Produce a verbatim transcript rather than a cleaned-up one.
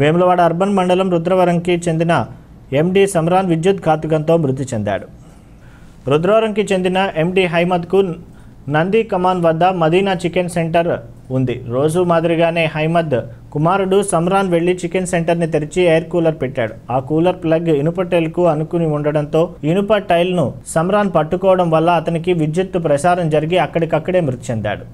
Vemulawada urban మండలం రుద్రవరంకి చెందిన ఎండి సమ్రాన్ విద్యుత్ ఘాతుకంతో మృతి చెందాడు. రుద్రవరంకి చెందిన ఎండి హైమద్కు నంది కమాన్ వద్ద మదీనా చికెన్ సెంటర్ ఉంది. రోజు మాదిరిగానే హైమద్ కుమారుడు సమ్రాన్ వెళ్లి చికెన్ సెంటర్ని తెరిచి ఎయిర్ కూలర్ పెట్టాడు. ఆ కూలర్ ప్లగ్ ఇనుప టైల్కు అనుకుని ఉండడంతో ఇనుప టైల్ను సమ్రాన్ పట్టుకోవడం వల్ల అతనికి విద్యుత్ ప్రసారం జరిగి అక్కడికక్కడే మృతి చెందాడు.